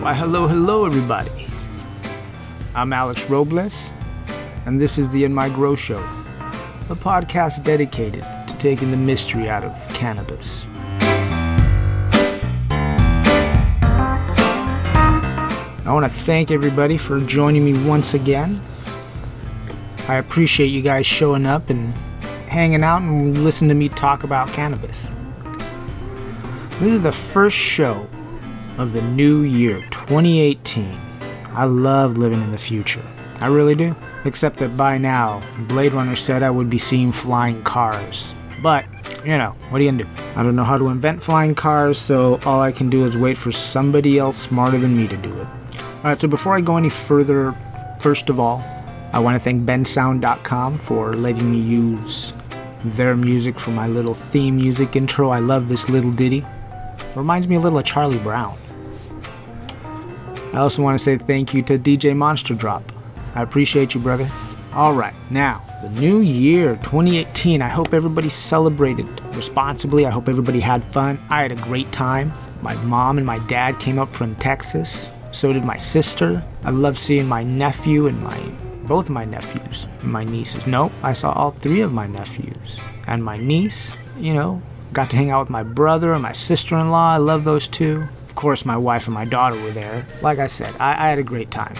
Why, hello everybody. I'm Alex Robles, and this is the In My Grow Show, a podcast dedicated to taking the mystery out of cannabis. I want to thank everybody for joining me once again. I appreciate you guys showing up and hanging out and listening to me talk about cannabis. This is the first show of the new year, 2018. I love living in the future. I really do. Except that by now, Blade Runner said I would be seeing flying cars. But, you know, what are you gonna do? I don't know how to invent flying cars, so all I can do is wait for somebody else smarter than me to do it. Alright, so before I go any further, first of all, I want to thank Bensound.com for letting me use their music for my little theme music intro. I love this little ditty. Reminds me a little of Charlie Brown. I also want to say thank you to DJ Monster Drop. I appreciate you, brother. Alright, now, the new year, 2018. I hope everybody celebrated responsibly. I hope everybody had fun. I had a great time. My mom and my dad came up from Texas. So did my sister. I love seeing my nephew and both of my nephews and my nieces. No, I saw all three of my nephews. And my niece, you know, got to hang out with my brother and my sister-in-law. I love those two. Of course, my wife and my daughter were there. Like I said, I had a great time.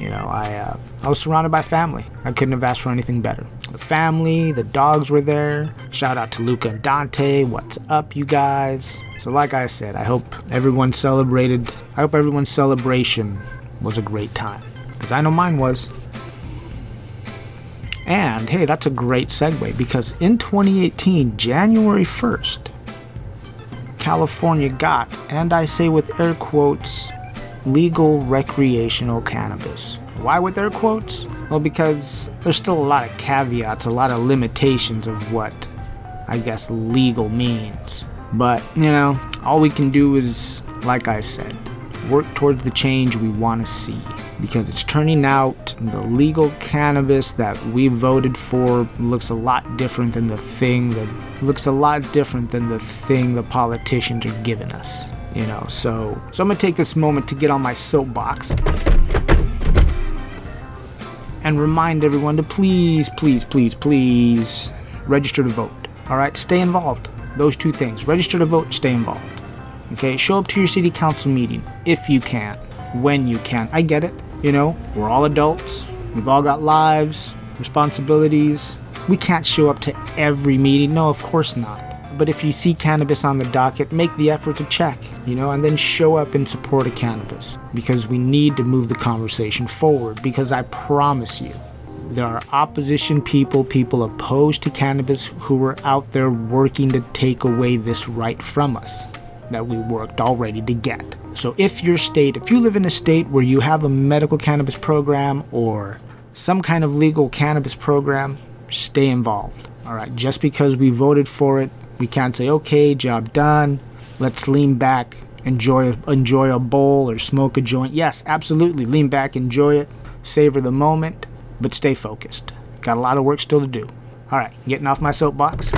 You know, I was surrounded by family. I couldn't have asked for anything better. The family, the dogs were there. Shout out to Luca and Dante. What's up, you guys? So like I said, I hope everyone celebrated. I hope everyone's celebration was a great time. Because I know mine was. And, hey, that's a great segue, because in 2018, January 1st, California got, and I say with air quotes, legal recreational cannabis. Why with air quotes? Well, because there's still a lot of caveats, a lot of limitations of what, I guess, legal means. But, you know, all we can do is, like I said, work towards the change we want to see. Because it's turning out the legal cannabis that we voted for looks a lot different than the thing the politicians are giving us. You know, so I'm gonna take this moment to get on my soapbox and remind everyone to please register to vote. All right, stay involved. Those two things: register to vote, stay involved. Okay, show up to your city council meeting if you can, when you can. I get it. You know, we're all adults. We've all got lives, responsibilities. We can't show up to every meeting. No, of course not. But if you see cannabis on the docket, make the effort to check, you know, and then show up in support of cannabis, because we need to move the conversation forward. Because I promise you, there are opposition people opposed to cannabis who are out there working to take away this right from us that we worked already to get. So if you live in a state where you have a medical cannabis program or some kind of legal cannabis program, stay involved. All right, just because we voted for it, we can't say, okay, job done. Let's lean back, enjoy a bowl or smoke a joint. Yes, absolutely, lean back, enjoy it, savor the moment, but stay focused. Got a lot of work still to do. All right, getting off my soapbox.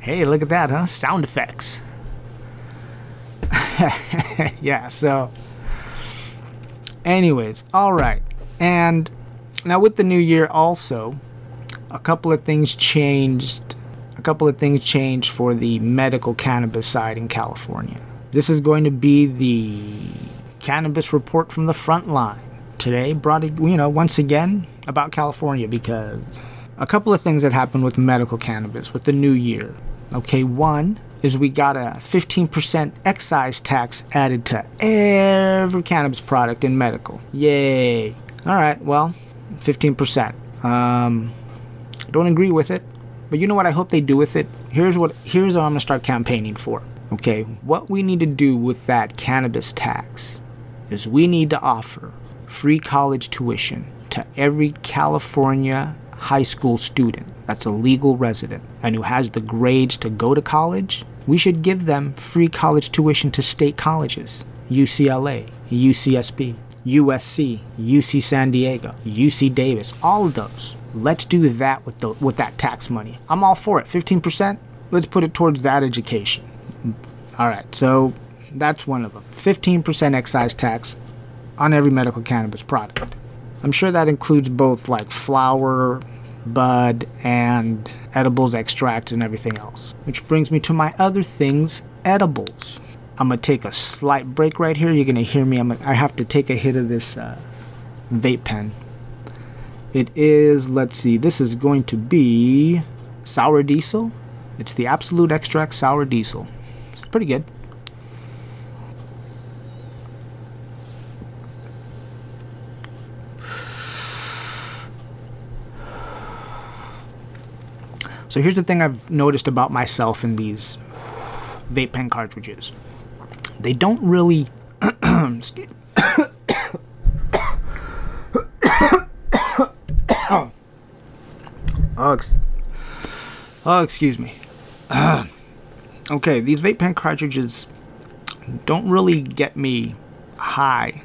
Hey, look at that, huh? Sound effects. Yeah, so anyways, all right. And now with the new year also, a couple of things changed for the medical cannabis side in California. This is going to be the cannabis report from the front line. Today brought it, you know, once again about California, because a couple of things that happened with medical cannabis with the new year. Okay, one is we got a 15% excise tax added to every cannabis product in medical. Yay. All right, well, 15%. I don't agree with it, but you know what I hope they do with it? Here's what I'm gonna start campaigning for. Okay, what we need to do with that cannabis tax is we need to offer free college tuition to every California high school student that's a legal resident and who has the grades to go to college. We should give them free college tuition to state colleges: UCLA, UCSB, USC, UC San Diego, UC Davis, all of those. Let's do that with that tax money. I'm all for it. 15%, let's put it towards that education. All right, so That's one of them. 15% excise tax on every medical cannabis product. I'm sure that includes both like flower, bud, and edibles, extract, and everything else. Which brings me to my other things, edibles. I'm going to take a slight break right here. You're going to hear me. I have to take a hit of this vape pen. It is, let's see, this is going to be Sour Diesel. It's the Absolute Extract Sour Diesel. It's pretty good. So here's the thing I've noticed about myself in these vape pen cartridges. They don't really... excuse me. Okay, these vape pen cartridges don't really get me high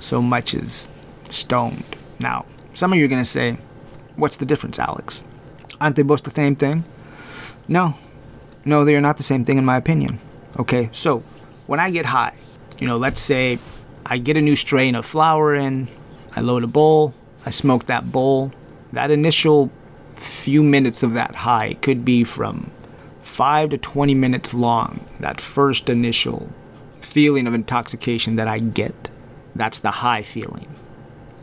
so much as stoned. Now, some of you are going to say, what's the difference, Alex? Aren't they both the same thing? No. No, they are not the same thing in my opinion. Okay, so when I get high, you know, let's say I get a new strain of flower in, I load a bowl, I smoke that bowl. That initial few minutes of that high, it could be from 5 to 20 minutes long, that first initial feeling of intoxication that I get. That's the high feeling.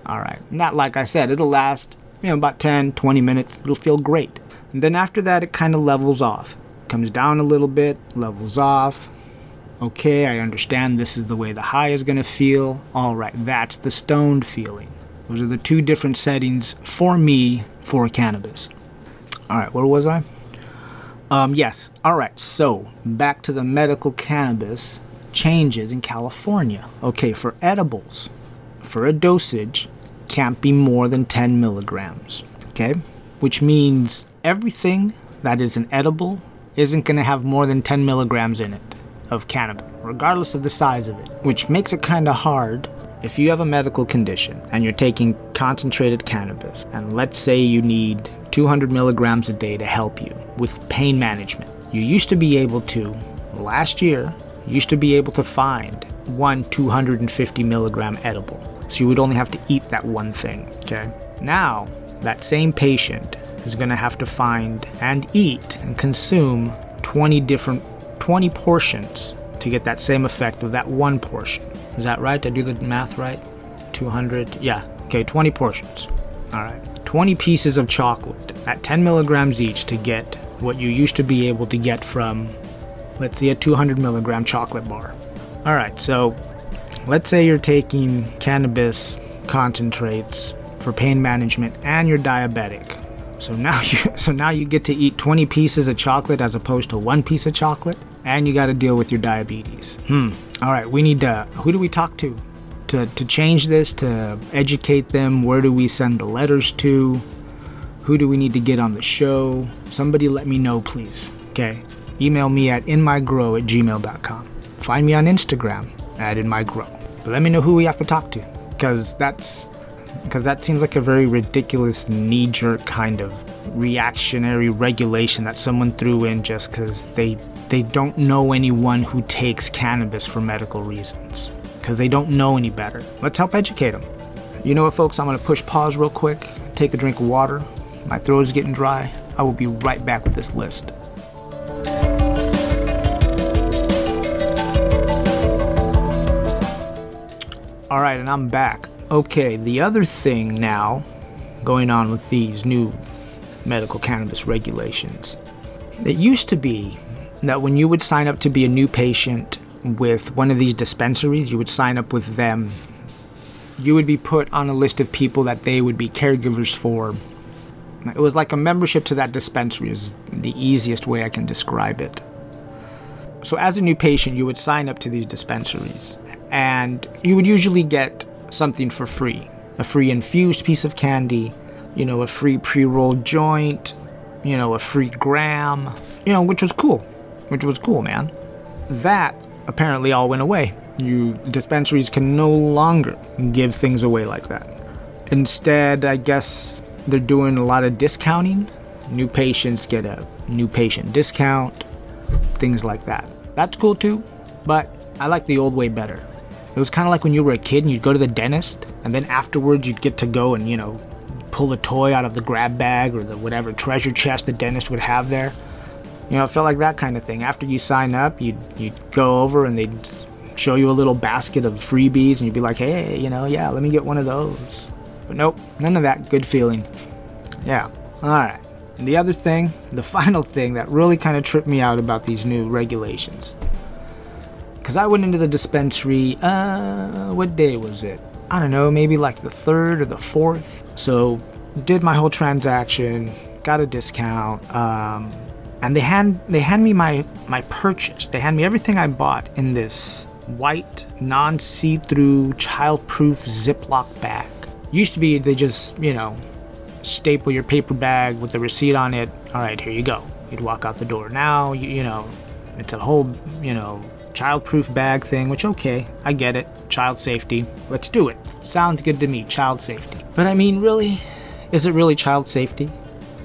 All right. Not like I said, it'll last, you know, about 10, 20 minutes. It'll feel great. And then after that, it kind of levels off. Comes down a little bit, levels off. Okay, I understand this is the way the high is going to feel. All right, that's the stoned feeling. Those are the two different settings for me for cannabis. All right, where was I? Yes. All right, so back to the medical cannabis changes in California. Okay, for edibles, for a dosage, can't be more than 10 milligrams. Okay, which means everything that is an edible isn't going to have more than 10 milligrams in it of cannabis, regardless of the size of it, which makes it kind of hard. If you have a medical condition and you're taking concentrated cannabis, and let's say you need 200 milligrams a day to help you with pain management, you used to be able to, last year, find one 250 milligram edible. So you would only have to eat that one thing, okay? Now, that same patient is gonna have to find and eat and consume 20 portions to get that same effect of that one portion. Is that right? Did I do the math right? 200, yeah. Okay, 20 portions. All right. 20 pieces of chocolate at 10 milligrams each to get what you used to be able to get from, let's say, a 200 milligram chocolate bar. All right, so let's say you're taking cannabis concentrates for pain management and you're diabetic. So now you get to eat 20 pieces of chocolate as opposed to one piece of chocolate, and you got to deal with your diabetes. All right, we need to, who do we talk to change this, to educate them? Where do we send the letters to? Who do we need to get on the show? Somebody let me know, please. Okay, email me at inmygrow@gmail.com. Find me on Instagram at inmygrow. But let me know who we have to talk to, because that seems like a very ridiculous, knee-jerk kind of reactionary regulation that someone threw in just because they don't know anyone who takes cannabis for medical reasons because they don't know any better. Let's help educate them. You know what, folks? I'm going to push pause real quick, take a drink of water. My throat is getting dry. I will be right back with this list. All right, and I'm back. Okay, the other thing now going on with these new medical cannabis regulations, it used to be that when you would sign up to be a new patient with one of these dispensaries, you would sign up with them. You would be put on a list of people that they would be caregivers for. It was like a membership to that dispensary is the easiest way I can describe it. So as a new patient, you would sign up to these dispensaries and you would usually get something for free. A free infused piece of candy, you know, a free pre-rolled joint, you know, a free gram, you know, which was cool. Which was cool, man. That apparently all went away. Dispensaries can no longer give things away like that. Instead, I guess they're doing a lot of discounting. New patients get a new patient discount, things like that. That's cool too, but I like the old way better. It was kind of like when you were a kid and you'd go to the dentist, and then afterwards you'd get to go and, you know, pull a toy out of the grab bag or the whatever treasure chest the dentist would have there. You know, it felt like that kind of thing. After you sign up, you'd go over and they'd show you a little basket of freebies, and you'd be like, hey, you know, yeah, let me get one of those. But nope, none of that good feeling. Yeah, all right. And the other thing, the final thing that really kind of tripped me out about these new regulations, because I went into the dispensary, what day was it? I don't know, maybe like the 3rd or the 4th. So did my whole transaction, got a discount, and they hand me my purchase. They hand me everything I bought in this white, non-see-through, child-proof Ziploc bag. Used to be they just, you know, staple your paper bag with the receipt on it. All right, here you go. You'd walk out the door. Now, you know, it's a whole, you know, child-proof bag thing, which, okay, I get it. Child safety. Let's do it. Sounds good to me, child safety. But I mean, really, is it really child safety?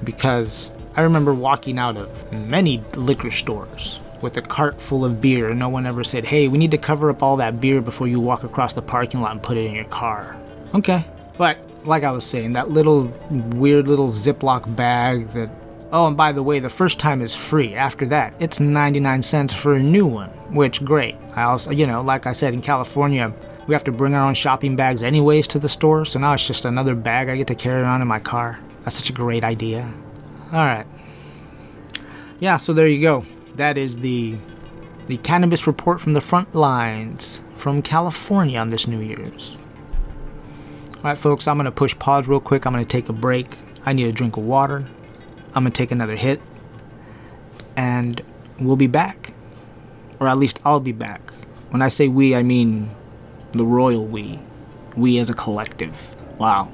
Because I remember walking out of many liquor stores with a cart full of beer, and no one ever said, hey, we need to cover up all that beer before you walk across the parking lot and put it in your car. Okay. But like I was saying, that little weird little Ziploc bag that, oh, and by the way, the first time is free. After that, it's 99 cents for a new one, which, great. I also, you know, like I said, in California, we have to bring our own shopping bags anyways to the store, so now it's just another bag I get to carry around in my car. That's such a great idea. All right. Yeah, so there you go. That is the cannabis report from the front lines from California on this New Year's. All right, folks, I'm going to push pause real quick. I'm going to take a break. I need a drink of water. I'm going to take another hit, and we'll be back, or at least I'll be back. When I say we, I mean the royal we as a collective. Wow.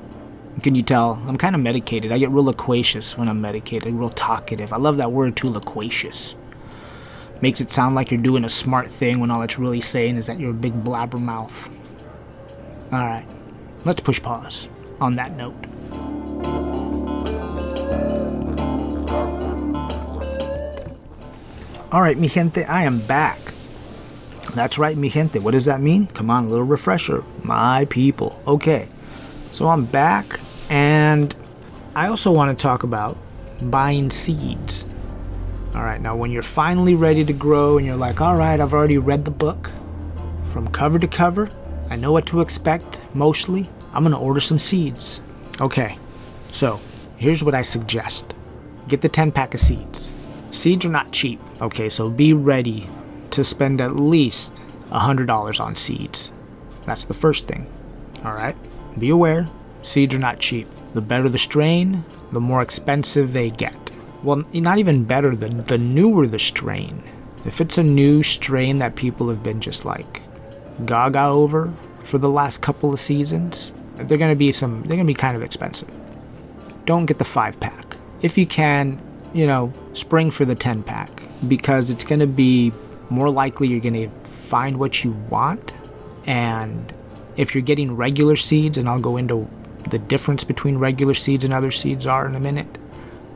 Can you tell? I'm kind of medicated. I get real loquacious when I'm medicated, real talkative. I love that word too, loquacious. Makes it sound like you're doing a smart thing when all it's really saying is that you're a big blabbermouth. All right, let's push pause on that note. All right, mi gente, I am back. That's right, mi gente. What does that mean? Come on, a little refresher. My people. Okay, so I'm back, and I also want to talk about buying seeds. All right, now when you're finally ready to grow and you're like, all right, I've already read the book from cover to cover. I know what to expect, mostly. I'm going to order some seeds. Okay, so here's what I suggest. Get the 10-pack of seeds. Seeds are not cheap, okay, so be ready to spend at least $100 on seeds. That's the first thing, all right? Be aware, seeds are not cheap. The better the strain, the more expensive they get. Well, not even better, the newer the strain. If it's a new strain that people have been just like gaga over for the last couple of seasons, they're gonna be kind of expensive. Don't get the 5-pack. If you can, you know, spring for the 10-pack, because it's going to be more likely you're going to find what you want. And if you're getting regular seeds, and I'll go into the difference between regular seeds and other seeds are in a minute,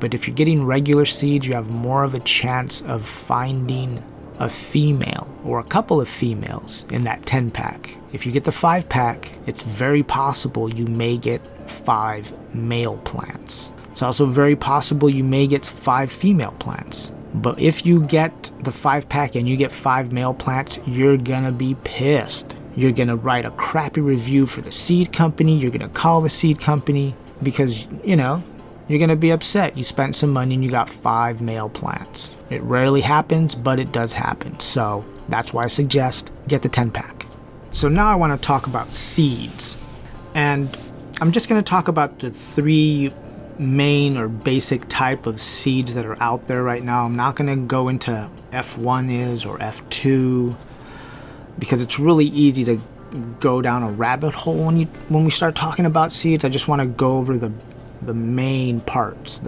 but if you're getting regular seeds, you have more of a chance of finding a female or a couple of females in that 10-pack. If you get the 5-pack, it's very possible you may get 5 male plants. It's also very possible you may get 5 female plants. But if you get the 5-pack and you get 5 male plants, you're gonna be pissed. You're gonna write a crappy review for the seed company. You're gonna call the seed company because, you know, you're gonna be upset. You spent some money and you got 5 male plants. It rarely happens, but it does happen. So that's why I suggest get the 10-pack. So now I wanna talk about seeds. And I'm just gonna talk about the 3 main or basic type of seeds that are out there right now. I'm not going to go into F1 is or F2, because it's really easy to go down a rabbit hole when we start talking about seeds. I just want to go over the main parts,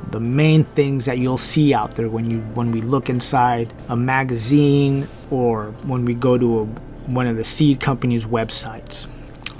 the main things that you'll see out there when we look inside a magazine or when we go to one of the seed companies' websites.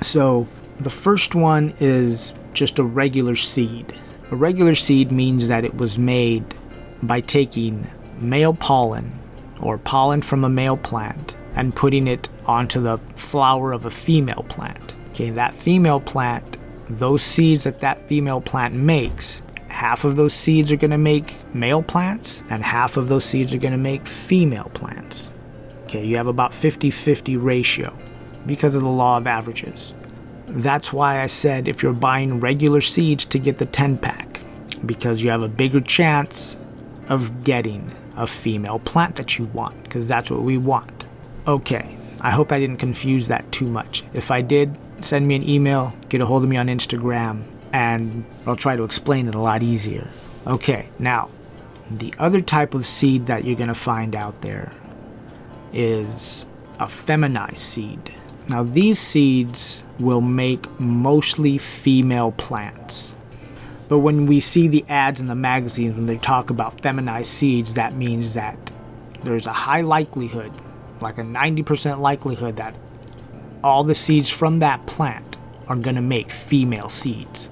So the first one is just a regular seed. A regular seed means that it was made by taking male pollen or pollen from a male plant and putting it onto the flower of a female plant. Okay, that female plant, those seeds that that female plant makes, half of those seeds are going to make male plants and half of those seeds are going to make female plants. Okay, you have about 50-50 ratio because of the law of averages. That's why I said if you're buying regular seeds to get the 10-pack, because you have a bigger chance of getting a female plant that you want, because that's what we want. Okay, I hope I didn't confuse that too much. If I did, send me an email, get a hold of me on Instagram, and I'll try to explain it a lot easier. Okay, now, the other type of seed that you're going to find out there is a feminized seed. Now, these seeds will make mostly female plants. But when we see the ads in the magazines when they talk about feminized seeds, that means that there's a high likelihood, like a 90% likelihood, that all the seeds from that plant are going to make female seeds.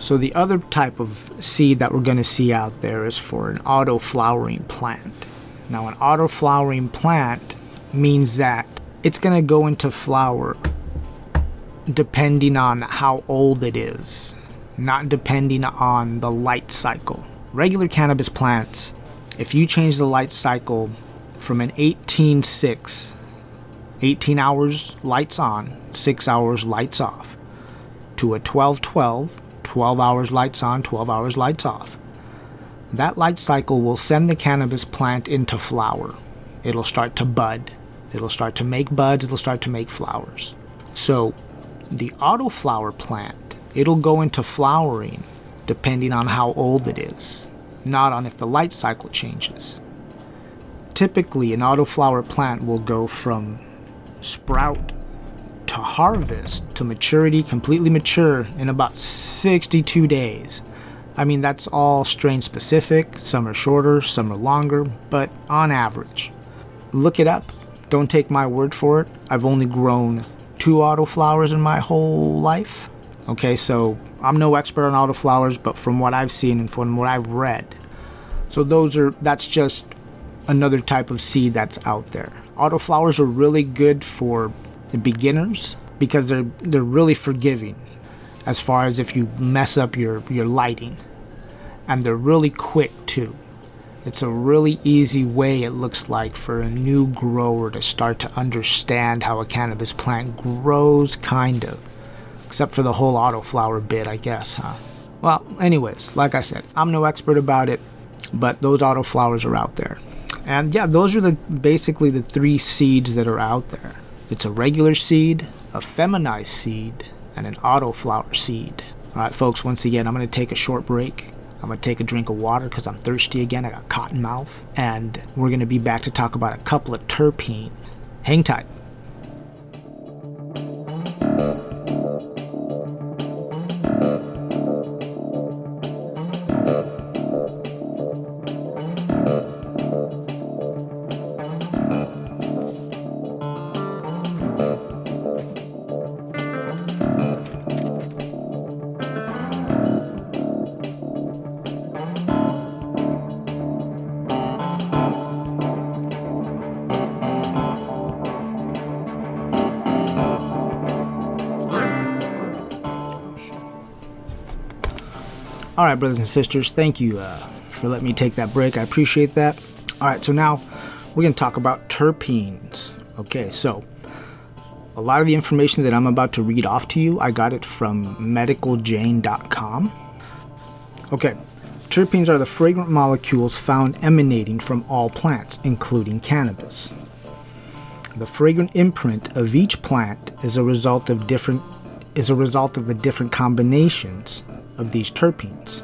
So the other type of seed that we're going to see out there is for an auto-flowering plant. Now, an auto-flowering plant means that it's going to go into flower depending on how old it is, not depending on the light cycle. Regular cannabis plants, if you change the light cycle from an 18-6, 18 hours lights on, 6 hours lights off, to a 12-12, 12 hours lights on, 12 hours lights off, that light cycle will send the cannabis plant into flower. It'll start to bud. It'll start to make buds, it'll start to make flowers. So the autoflower plant, it'll go into flowering depending on how old it is, not on if the light cycle changes. Typically, an autoflower plant will go from sprout to harvest to maturity, completely mature, in about 62 days. I mean, that's all strain specific. Some are shorter, some are longer, but on average. Look it up. Don't take my word for it. I've only grown 2 autoflowers in my whole life. Okay, so I'm no expert on autoflowers, but from what I've seen and from what I've read. So that's just another type of seed that's out there. Autoflowers are really good for the beginners because they're really forgiving as far as if you mess up your lighting. And they're really quick too. It's a really easy way, it looks like, for a new grower to start to understand how a cannabis plant grows, kind of. Except for the whole autoflower bit, I guess, huh? Well, anyways, like I said, I'm no expert about it, but those autoflowers are out there. And yeah, those are basically the 3 seeds that are out there. It's a regular seed, a feminized seed, and an autoflower seed. All right, folks, once again, I'm going to take a short break. I'm going to take a drink of water because I'm thirsty again. I got cotton mouth. And we're going to be back to talk about a couple of terpenes. Hang tight. Alright, brothers and sisters, thank you for letting me take that break. I appreciate that. Alright, so now we're going to talk about terpenes. Okay, so a lot of the information that I'm about to read off to you, I got it from medicaljane.com. Okay, terpenes are the fragrant molecules found emanating from all plants, including cannabis. The fragrant imprint of each plant is a result of the different combinations of these terpenes.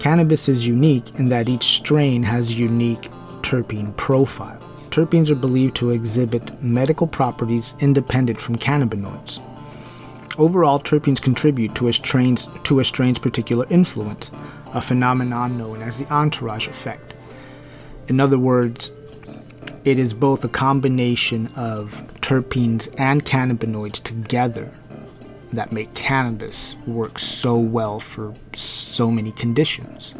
Cannabis is unique in that each strain has a unique terpene profile. Terpenes are believed to exhibit medical properties independent from cannabinoids. Overall, terpenes contribute to a strain's particular influence, a phenomenon known as the entourage effect. In other words, it is both a combination of terpenes and cannabinoids together that make cannabis work so well for so many conditions.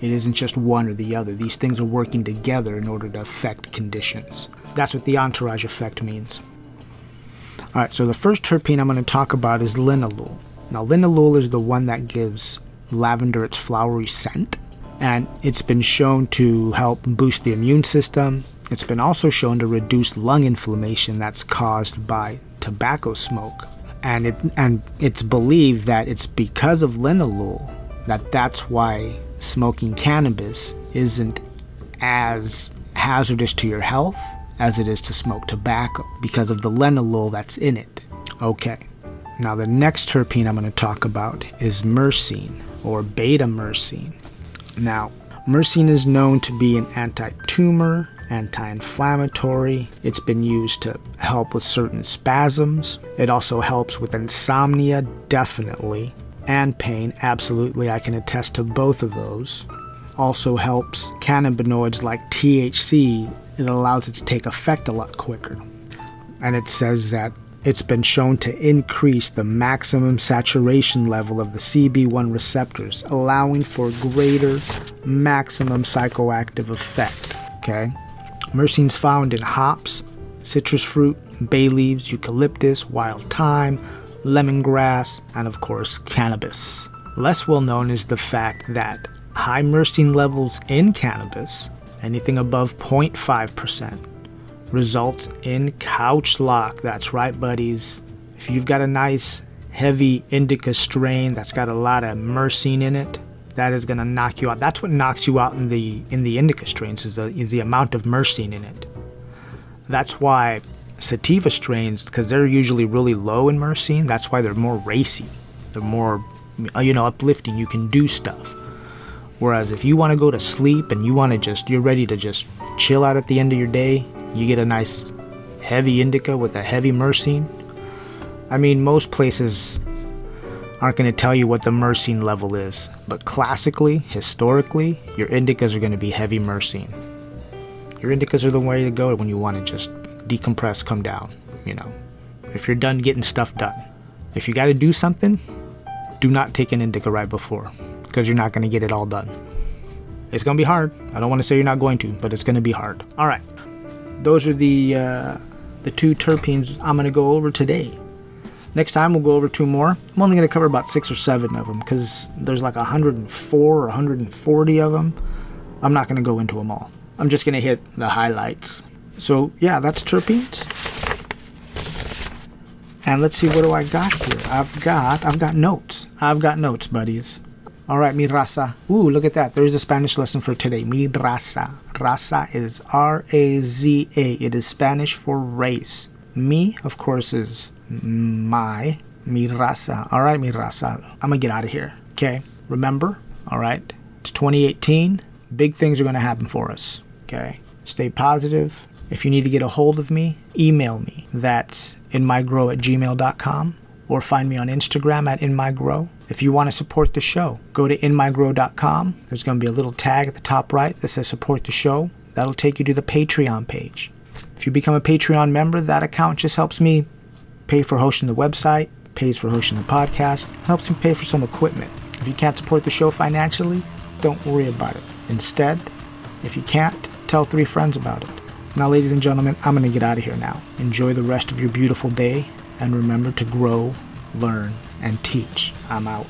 It isn't just one or the other. These things are working together in order to affect conditions. That's what the entourage effect means. All right, so the first terpene I'm going to talk about is linalool. Now, linalool is the one that gives lavender its flowery scent, and it's been shown to help boost the immune system. It's been also shown to reduce lung inflammation that's caused by tobacco smoke. And it's believed that it's because of linalool that's why smoking cannabis isn't as hazardous to your health as it is to smoke tobacco, because of the linalool that's in it. Okay, now the next terpene I'm going to talk about is myrcene, or beta-myrcene. Now, myrcene is known to be an anti-tumor, anti-inflammatory. It's been used to help with certain spasms. It also helps with insomnia, definitely, and pain, absolutely. I can attest to both of those. Also helps cannabinoids like THC. It allows it to take effect a lot quicker. And it says that it's been shown to increase the maximum saturation level of the CB1 receptors, allowing for greater maximum psychoactive effect. Okay? Myrcene's found in hops, citrus fruit, bay leaves, eucalyptus, wild thyme, lemongrass, and of course cannabis. Less well known is the fact that high myrcene levels in cannabis, anything above 0.5%, results in couch lock. That's right, buddies. If you've got a nice heavy indica strain that's got a lot of myrcene in it, that is going to knock you out. That's what knocks you out in the indica strains, is the amount of myrcene in it. That's why sativa strains, because they're usually really low in myrcene, that's why they're more racy. They're more, uplifting. You can do stuff. Whereas if you want to go to sleep and you're ready to just chill out at the end of your day, you get a nice heavy indica with a heavy myrcene. I mean, most places aren't going to tell you what the myrcene level is, but classically, historically, your indicas are going to be heavy myrcene. Your indicas are the way to go when you want to just decompress, come down, If you're done getting stuff done. If you got to do something, do not take an indica right before, because you're not going to get it all done. It's going to be hard. I don't want to say you're not going to, but it's going to be hard. All right. Those are the two terpenes I'm going to go over today. Next time we'll go over two more. I'm only going to cover about 6 or 7 of them, because there's like 104 or 140 of them. I'm not going to go into them all. I'm just going to hit the highlights. So yeah, that's terpenes. And let's see, what do I got here? I've got notes. I've got notes, buddies. All right, mi raza. Ooh, look at that. There's the Spanish lesson for today. Mi raza. Raza is R-A-Z-A. It is Spanish for race. Mi, of course, is my. Mi raza. All right, mi raza. I'm going to get out of here. Okay? Remember, all right, it's 2018. Big things are going to happen for us. Okay? Stay positive. If you need to get a hold of me, email me. That's inmygrow@gmail.com. Or find me on Instagram at InMyGrow. If you want to support the show, go to InMyGrow.com. There's going to be a little tag at the top right that says support the show. That'll take you to the Patreon page. If you become a Patreon member, that account just helps me pay for hosting the website, pays for hosting the podcast, helps me pay for some equipment. If you can't support the show financially, don't worry about it. Instead, if you can't, tell 3 friends about it. Now, ladies and gentlemen, I'm going to get out of here now. Enjoy the rest of your beautiful day. And remember to grow, learn, and teach. I'm out.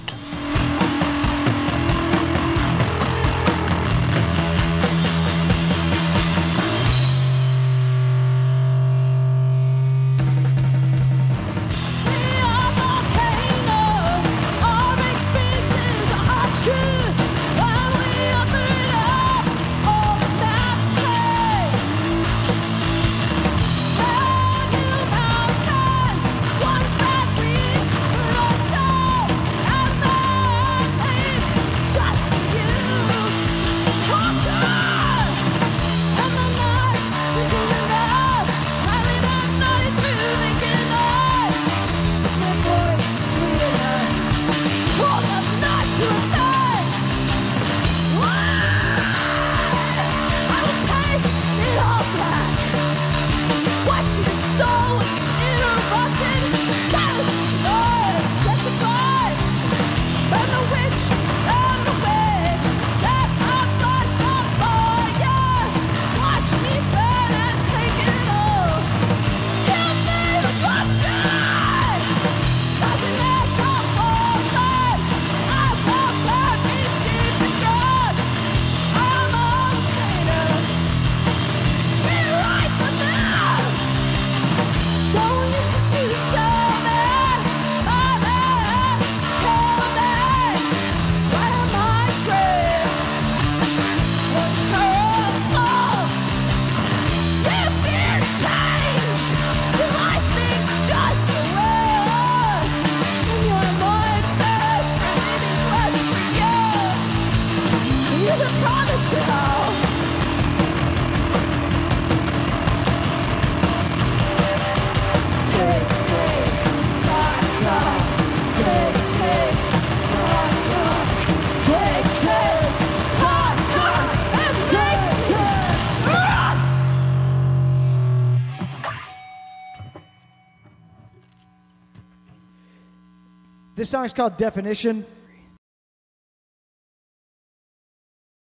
This song's called Definition.